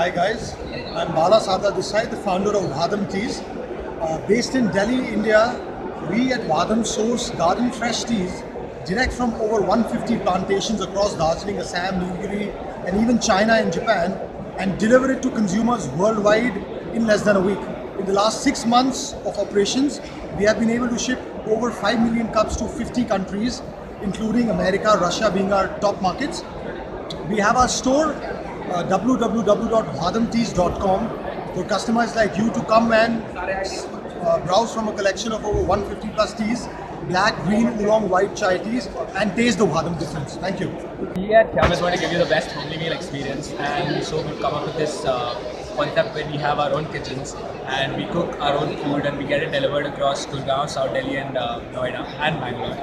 Hi guys, I'm Bala Sada Desai, the founder of Vahdam Teas. Based in Delhi, India, we at Vahdam source garden fresh teas direct from over 150 plantations across Darjeeling, Assam, Nilgiri and even China and Japan, and deliver it to consumers worldwide in less than a week. In the last 6 months of operations, we have been able to ship over 5 million cups to 50 countries, including America, Russia being our top markets. We have our store, www.vedamtees.com, for customers like you to come and browse from a collection of over 150 plus teas, black, green, oolong, white chai teas, and taste the Vahdam difference. Thank you. I'm just going to give you the best homely meal experience, and so we've come up with this concept where we have our own kitchens and we cook our own food and we get it delivered across Gurugram, South Delhi and Noida and Bangalore.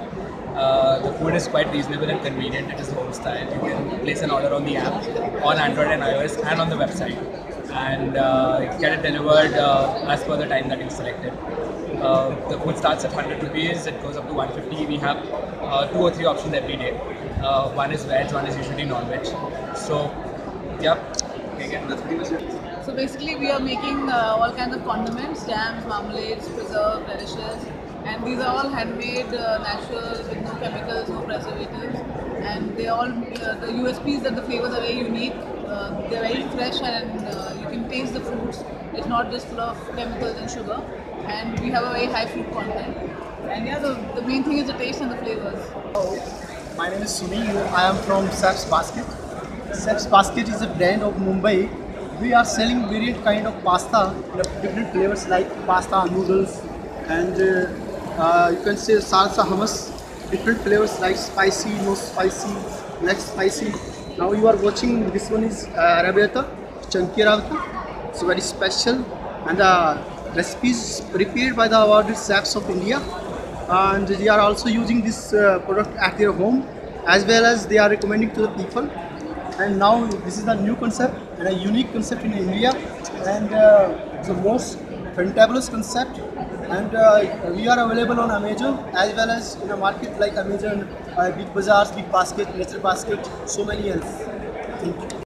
The food is quite reasonable and convenient. It is home style. You can place an order on the app, on Android and iOS, and on the website, and get it delivered as per the time that you selected. The food starts at 100 rupees, it goes up to 150. We have 2 or 3 options every day. One is veg, one is usually non-veg. So, yeah. So basically, we are making all kinds of condiments, jams, marmalades, preserves, relishes. And these are all handmade, natural, with no chemicals, no preservatives. And they all, the USPs that the flavors are very unique. They're very fresh, and you can taste the fruits. It's not just full of chemicals and sugar. And we have a very high food content. And yeah, the main thing is the taste and the flavors. Hello, my name is Suni. I am from Sap's Basket. Sap's Basket is a brand of Mumbai. We are selling various kind of pasta, different flavors like pasta, noodles, and you can say salsa, hummus, different flavors like spicy, no spicy, less spicy. Now you are watching, this one is Arrabbiata, Chunky Ravata. It's very special, and the recipes prepared by the awarded chefs of India, and they are also using this product at their home, as well as they are recommending to the people. And now this is a new concept and a unique concept in India, and the most fantabulous concept. And we are available on Amazon as well as in a market like Amazon, Big Bazaars, Big Basket, Nature's Basket, so many else. Thank you.